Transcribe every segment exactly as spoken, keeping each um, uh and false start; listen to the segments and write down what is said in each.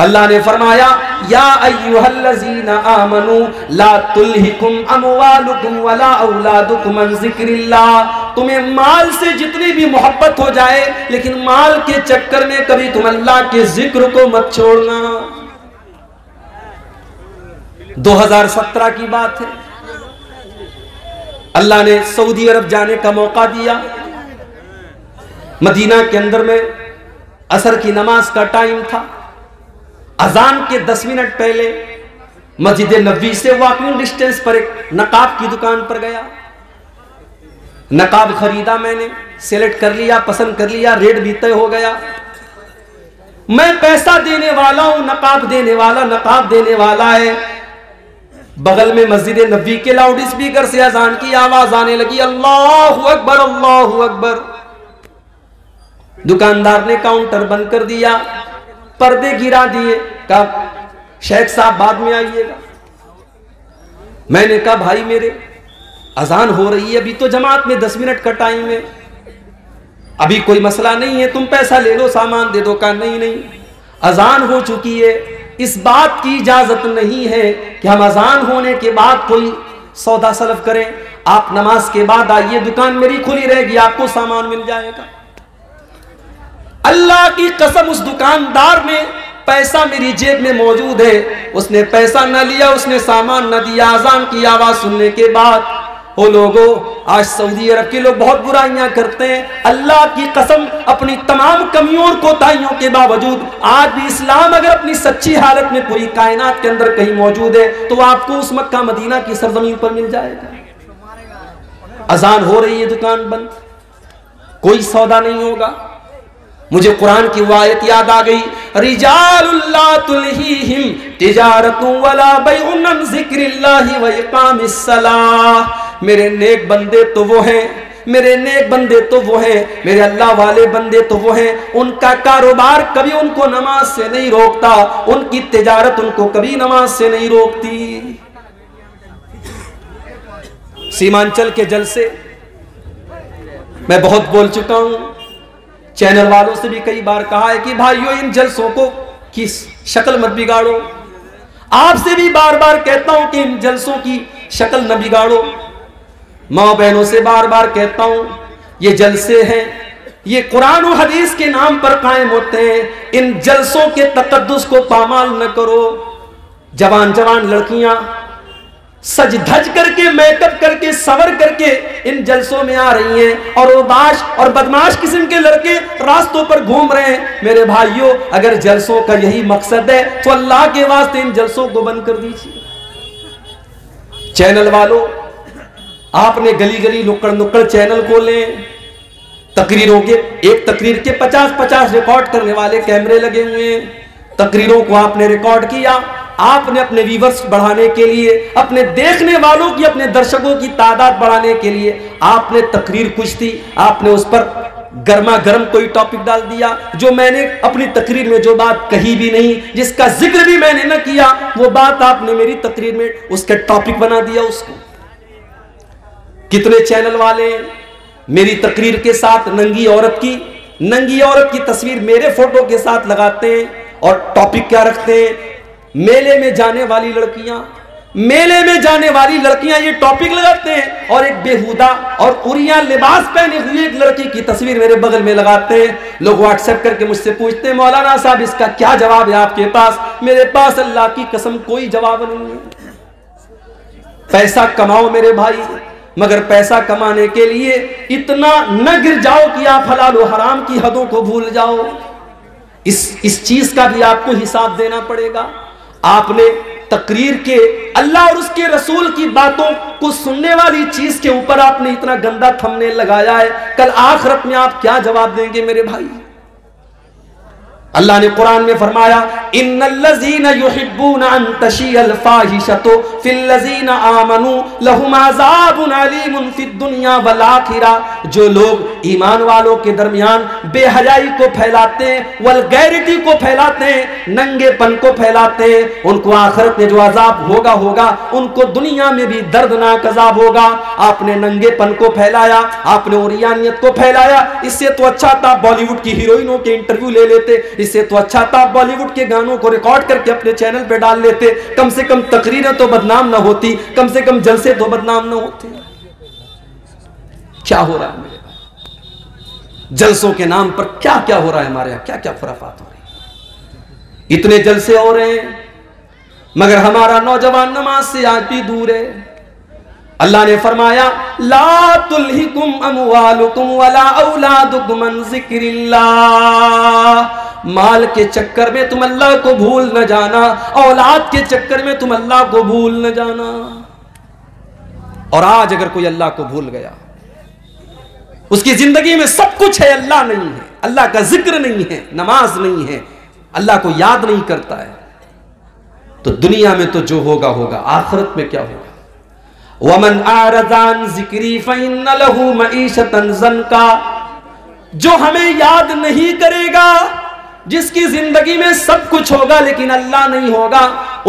अल्लाह ने फरमाया या अय्युहल्लज़ीना आमनू ला तुल्हिकुम अमवालुकुम वला औलादुकुम अन ज़िक्रिल्लाह। तुम्हें माल से जितनी भी मोहब्बत हो जाए लेकिन माल के चक्कर में कभी तुम अल्लाह के जिक्र को मत छोड़ना। दो हज़ार सत्रह की बात है, अल्लाह ने सऊदी अरब जाने का मौका दिया। मदीना के अंदर में असर की नमाज का टाइम था, अजान के दस मिनट पहले मस्जिद नबी से वॉकिंग डिस्टेंस पर एक नकाब की दुकान पर गया, नकाब खरीदा, मैंने सेलेक्ट कर लिया, पसंद कर लिया, रेट भी तय हो गया। मैं पैसा देने वाला हूं, नकाब देने वाला नकाब देने वाला है। बगल में मस्जिद नबी के लाउड स्पीकर से अजान की आवाज आने लगी, अल्लाहू अकबर अल्लाहू अकबर। दुकानदार ने काउंटर बंद कर दिया, पर्दे गिरा दिए, कहा शेख साहब बाद में आइएगा। मैंने कहा भाई मेरे अजान हो रही है, अभी तो जमात में दस मिनट का टाइम है, अभी कोई मसला नहीं है, तुम पैसा ले लो सामान दे दो। कहा नहीं नहीं, अजान हो चुकी है, इस बात की इजाजत नहीं है कि हम अजान होने के बाद कोई सौदा सलफ करें। आप नमाज के बाद आइए, दुकान मेरी खुली रहेगी, आपको सामान मिल जाएगा। अल्लाह की कसम उस दुकानदार में पैसा मेरी जेब में मौजूद है, उसने पैसा न लिया, उसने सामान न दिया। अजान की आवाज सुनने के बाद, ओ लोगों, आज सऊदी अरब के लोग बहुत बुराइयां करते हैं, अल्लाह की कसम अपनी तमाम कमियों और कोताहियों के बावजूद आज भी इस्लाम अगर अपनी सच्ची हालत में पूरी कायनात के अंदर कहीं मौजूद है तो आपको उस मक्का मदीना की सरजमीन पर मिल जाएगा। अजान हो रही है, दुकान बंद, कोई सौदा नहीं होगा। मुझे कुरान की आयत याद आ गई, रिजालुल्लाह तुल्हीहिम तिजारतु वला बैउन अन जिक्रिल्लाहि व इकामिस्सलाह। मेरे नेक बंदे तो वो हैं, मेरे नेक बंदे तो वो हैं, मेरे अल्लाह वाले बंदे तो वो हैं, उनका कारोबार कभी उनको नमाज से नहीं रोकता, उनकी तिजारत उनको कभी नमाज से नहीं रोकती। सीमांचल के जलसे मैं बहुत बोल चुका हूं, चैनल वालों से भी कई बार कहा है कि भाइयों इन जलसों को की शक्ल मत बिगाड़ो। आपसे भी बार बार कहता हूं कि इन जलसों की शक्ल न बिगाड़ो। माँ बहनों से बार बार कहता हूं ये जलसे हैं, ये कुरान और हदीस के नाम पर कायम होते हैं, इन जलसों के तकद्दुस को पामाल न करो। जवान जवान लड़कियां सज धज करके, मेकअप करके, सवर करके इन जलसों में आ रही हैं, और उदास और बदमाश किस्म के लड़के रास्तों पर घूम रहे हैं। मेरे भाइयों, अगर जलसों का यही मकसद है तो अल्लाह के वास्ते इन जलसों को बंद कर दीजिए। चैनल वालों, आपने गली गली नुक्कड़ नुक्कड़ चैनल खोले, तकरीरों के एक तकरीर के पचास पचास रिकॉर्ड करने वाले कैमरे लगे हुए हैं। तकरीरों को आपने रिकॉर्ड किया, आपने अपने व्यूवर्स बढ़ाने के लिए, अपने देखने वालों की, अपने दर्शकों की तादाद बढ़ाने के लिए आपने तकरीर कुछ थी, आपने उस पर गर्मा गर्म कोई टॉपिक डाल दिया। जो मैंने अपनी तकरीर में जो बात कही भी नहीं, जिसका जिक्र भी मैंने न किया, वो बात आपने मेरी तकरीर में उसका टॉपिक बना दिया उसको। कितने चैनल वाले मेरी तकरीर के साथ नंगी औरत की नंगी औरत की तस्वीर मेरे फोटो के साथ लगाते हैं और टॉपिक क्या रखते हैं, मेले में जाने वाली लड़कियां, मेले में जाने वाली लड़कियां ये टॉपिक लगाते हैं, और एक बेहुदा और उरिया लिबास पहने हुए एक लड़की की तस्वीर मेरे बगल में लगाते हैं। लोग व्हाट्सएप करके मुझसे पूछते हैं, मौलाना साहब इसका क्या जवाब है आपके पास? मेरे पास अल्लाह की कसम कोई जवाब नहीं है। पैसा कमाओ मेरे भाई, मगर पैसा कमाने के लिए इतना न गिर जाओ कि आप हलाल और हराम की हदों को भूल जाओ। इस इस चीज का भी आपको हिसाब देना पड़ेगा। आपने तकरीर के अल्लाह और उसके रसूल की बातों को सुनने वाली चीज के ऊपर आपने इतना गंदा थंबनेल लगाया है, कल आखिरत में आप क्या जवाब देंगे मेरे भाई? अल्लाह ने कुरान में फरमाया, इन्नल्लज़ीना युहिब्बूना अन तशीअल फाहिशतु फिल्लज़ीना आमनू लहुम अज़ाबुन अलीमुन फिद दुनिया वल आखिरा। जो लोग ईमान वालों के दरमियान बेहयाई को फैलाते हैं, वल्गैरिटी को फैलाते हैं, हैं, नंगेपन को फैलाते हैं, उनको आखिरत में जो अजाब होगा होगा, उनको दुनिया में भी दर्दनाक अजाब होगा। आपने नंगेपन को फैलाया, आपने उरियानियत को फैलाया, इससे तो अच्छा था बॉलीवुड की हीरोइनों के इंटरव्यू ले लेते, इससे तो अच्छा था बॉलीवुड के गानों को रिकॉर्ड करके अपने चैनल पर डाल लेते, कम से कम तकरीरें तो बदनाम ना होती, कम से कम जलसे तो बदनाम ना होते। क्या हो रहा है मेरे भाई, जलसों के नाम पर क्या क्या हो रहा है हमारे यहां, क्या क्या खुराफात हो रही। इतने जलसे हो रहे हैं मगर हमारा नौजवान नमाज से आज भी दूर है। अल्लाह ने फरमाया ला तुल्हिकुम अमवालुकुम वला औलादुकुम अन जिक्रिल्लाह, माल के चक्कर में तुम अल्लाह को भूल न जाना, औलाद के चक्कर में तुम अल्लाह को भूल न जाना। और आज अगर कोई अल्लाह को भूल गया, उसकी जिंदगी में सब कुछ है अल्लाह नहीं है, अल्लाह का जिक्र नहीं है, नमाज नहीं है, अल्लाह को याद नहीं करता है, तो दुनिया में तो जो होगा होगा, आखिरत में क्या होगा। वमन आरज़ान जिक्री फ़इन्न लहू मईशतन ज़नका, जो हमें याद नहीं करेगा, जिसकी जिंदगी में सब कुछ होगा लेकिन अल्लाह नहीं होगा,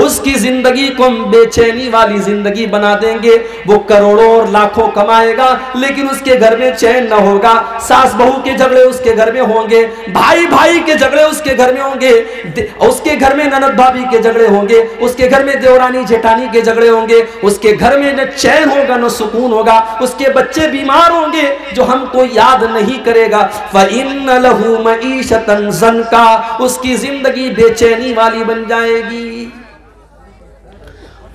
उसकी जिंदगी को हम बेचैनी वाली जिंदगी बना देंगे। वो करोड़ों और लाखों कमाएगा लेकिन उसके घर में चैन न होगा, सास बहू के झगड़े उसके घर में होंगे, भाई भाई के झगड़े उसके घर में होंगे, उसके घर में ननद भाभी के झगड़े होंगे, उसके घर में देवरानी जेठानी के झगड़े होंगे, उसके घर में न चैन होगा न सुकून होगा, उसके बच्चे बीमार होंगे जो हमको याद नहीं करेगा। फ़इन्न लहू मईशतन ज़नका, उसकी जिंदगी बेचैनी वाली बन जाएगी।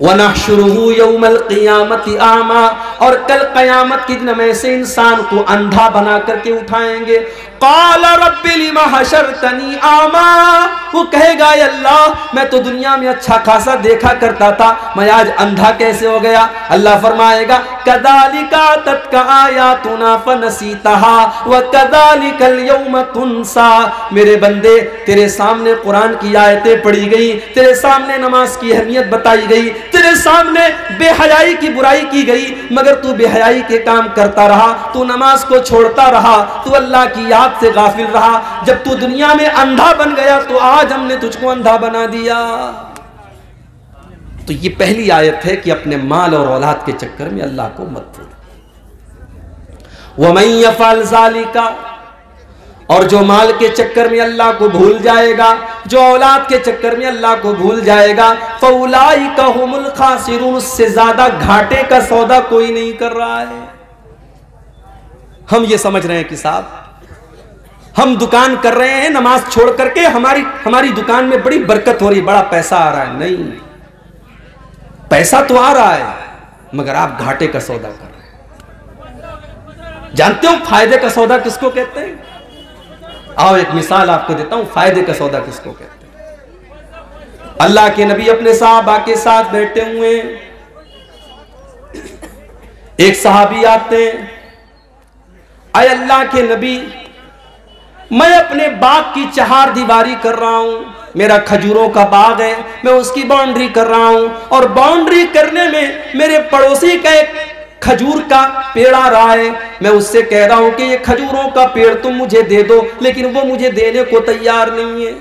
वनहशुरुहु यौमल क़ियामति आमा, और कल क़यामत के दिन ऐसे इंसान को अंधा बना करके उठाएंगे। क़ाल रब्बि लिमा हशरतनी आमा, वो कहेगा अल्लाह मैं तो दुनिया में अच्छा खासा देखा करता था, मैं आज अंधा कैसे हो गया। अल्लाह फरमाएगा कदालिका तत्का आयातुना फनसीतहा व कदालिकल यौम तुनसा, मेरे बंदे तेरे सामने कुरान की आयतें पढ़ी गई, तेरे सामने नमाज की अहमियत बताई गई, तेरे सामने बेहयाई की बुराई की गई, मगर तू बेहयाई के काम करता रहा, तू नमाज को छोड़ता रहा, तू अल्लाह की याद से गाफिल रहा। जब तू दुनिया में अंधा बन गया तो आज हमने तुझको अंधा बना दिया। तो ये पहली आयत है कि अपने माल और औलाद के चक्कर में अल्लाह को मत भूलो। वमन यफअल ज़ालिका, और जो माल के चक्कर में अल्लाह को भूल जाएगा, जो औलाद के चक्कर में अल्लाह को भूल जाएगा, फौलाइका हुमुल खासिरून, उससे ज्यादा घाटे का सौदा कोई नहीं कर रहा है। हम ये समझ रहे हैं कि साहब हम दुकान कर रहे हैं नमाज छोड़ करके, हमारी हमारी दुकान में बड़ी बरकत हो रही, बड़ा पैसा आ रहा है। नहीं, पैसा तो आ रहा है मगर आप घाटे का सौदा कर रहे हैं। जानते हो फायदे का सौदा किसको कहते हैं? आओ एक मिसाल आपको देता हूं, फायदे का सौदा किसको कहते हैं। अल्लाह के नबी अपने साहबा के साथ बैठे हुए, एक साहबी आते हैं, आए अल्लाह के नबी मैं अपने बाग की चार दीवारी कर रहा हूं, मेरा खजूरों का बाग है, मैं उसकी बाउंड्री कर रहा हूं, और बाउंड्री करने में मेरे पड़ोसी का एक खजूर का पेड़ आ रहा है, मैं उससे कह रहा हूं कि ये खजूरों का पेड़ तुम मुझे दे दो, लेकिन वो मुझे देने को तैयार नहीं है।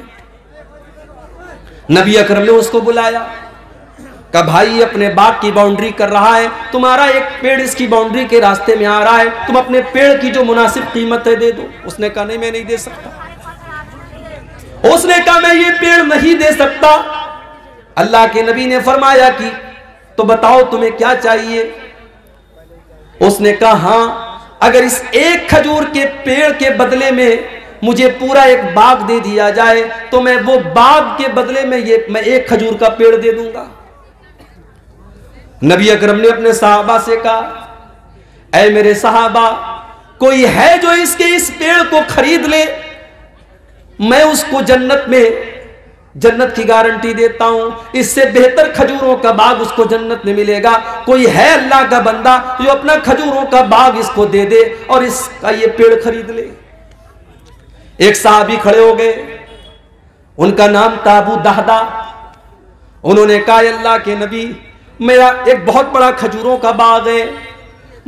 नबी अकरम ने उसको बुलाया, कहा भाई अपने बाग की बाउंड्री कर रहा है, तुम्हारा एक पेड़ इसकी बाउंड्री के रास्ते में आ रहा है, तुम अपने पेड़ की जो मुनासिब कीमत है दे दो। उसने कहा नहीं मैं नहीं दे सकता, उसने कहा मैं ये पेड़ नहीं दे सकता। अल्लाह के नबी ने फरमाया कि तो बताओ तुम्हें क्या चाहिए। उसने कहा हाँ, अगर इस एक खजूर के पेड़ के बदले में मुझे पूरा एक बाग दे दिया जाए तो मैं वो बाग के बदले में ये मैं एक खजूर का पेड़ दे दूंगा। नबी अकरम ने अपने साहबा से कहा ऐ मेरे साहबा, कोई है जो इसके इस पेड़ को खरीद ले, मैं उसको जन्नत में जन्नत की गारंटी देता हूं, इससे बेहतर खजूरों का बाग उसको जन्नत में मिलेगा। कोई है अल्लाह का बंदा जो अपना खजूरों का बाग इसको दे दे और इसका ये पेड़ खरीद ले। एक साहबी खड़े हो गए, उनका नाम था अबू दाहदा। उन्होंने कहा अल्लाह के नबी मेरा एक बहुत बड़ा खजूरों का बाग है,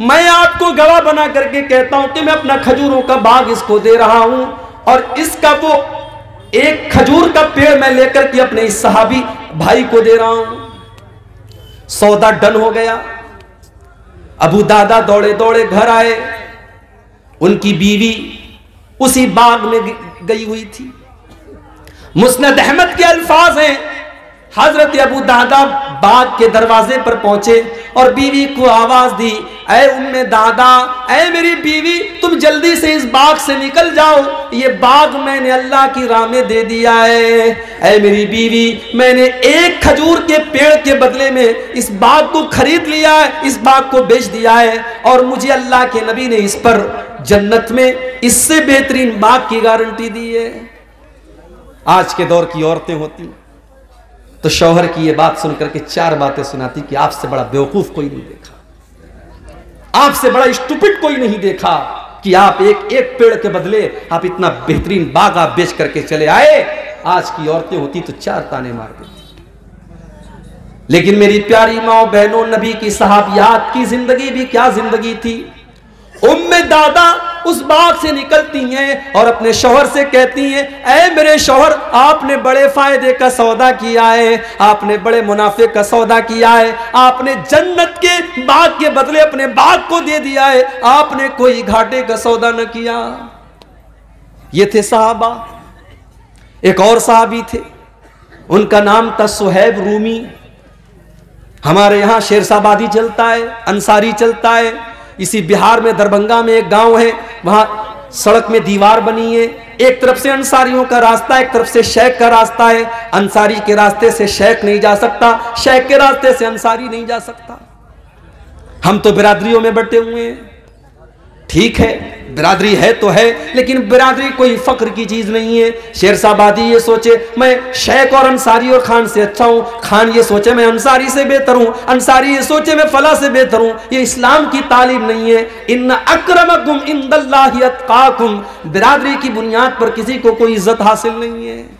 मैं आपको गवाह बना करके कहता हूं कि मैं अपना खजूरों का बाग इसको दे रहा हूं और इसका वो एक खजूर का पेड़ मैं लेकर के अपने इस सहाबी भाई को दे रहा हूं। सौदा डन हो गया। अबू दादा दौड़े दौड़े घर आए। उनकी बीवी उसी बाग में गई हुई थी। मुस्नद अहमद के अल्फाज हैं, हजरत अबू दादा बाग के दरवाजे पर पहुंचे और बीवी को आवाज दी, ऐ उम्मे दादा, ऐ मेरी बीवी, तुम जल्दी से इस बाग से निकल जाओ, ये बाग मैंने अल्लाह की राह में दे दिया है। ऐ मेरी बीवी, मैंने एक खजूर के पेड़ के बदले में इस बाग को खरीद लिया है, इस बाग को बेच दिया है, और मुझे अल्लाह के नबी ने इस पर जन्नत में इससे बेहतरीन बाग की गारंटी दी है। आज के दौर की औरतें होती तो शौहर की ये बात सुनकर के चार बातें सुनाती कि आपसे बड़ा बेवकूफ कोई नहीं देखा, आपसे बड़ा स्टूपिड कोई नहीं देखा कि आप एक एक पेड़ के बदले आप इतना बेहतरीन बाग आप बेच करके चले आए। आज की औरतें होती तो चार ताने मार देती। लेकिन मेरी प्यारी माँ बहनों, नबी की सहाबियात की जिंदगी भी क्या जिंदगी थी। उम्मे दादा उस बाग से निकलती हैं और अपने शौहर से कहती हैं, ऐ मेरे शौहर, आपने बड़े फायदे का सौदा किया है, आपने बड़े मुनाफे का सौदा किया है, आपने जन्नत के बाग के बदले अपने बाग को दे दिया है, आपने कोई घाटे का सौदा न किया। ये थे साहबा। एक और साहबी थे, उनका नाम था सुहैब रूमी। हमारे यहाँ शेरशाहबादी चलता है, अंसारी चलता है। इसी बिहार में दरभंगा में एक गांव है, वहाँ सड़क में दीवार बनी है, एक तरफ से अंसारियों का रास्ता, एक तरफ से शेख का रास्ता है। अंसारी के रास्ते से शेख नहीं जा सकता, शेख के रास्ते से अंसारी नहीं जा सकता। हम तो बिरादरियों में बटे हुए हैं, ठीक है, बिरादरी है तो है, लेकिन बिरादरी कोई फख्र की चीज़ नहीं है। शेरशाहबादी ये सोचे मैं शेख और अंसारी और खान से अच्छा हूँ, खान ये सोचे मैं अंसारी से बेहतर हूँ, अंसारी ये सोचे मैं फला से बेहतर हूँ। ये इस्लाम की तालीम नहीं है। इन्ना अक्रमकुम इंदल्लाहि अत्काकुम। बिरादरी की बुनियाद पर किसी को कोई इज्जत हासिल नहीं है।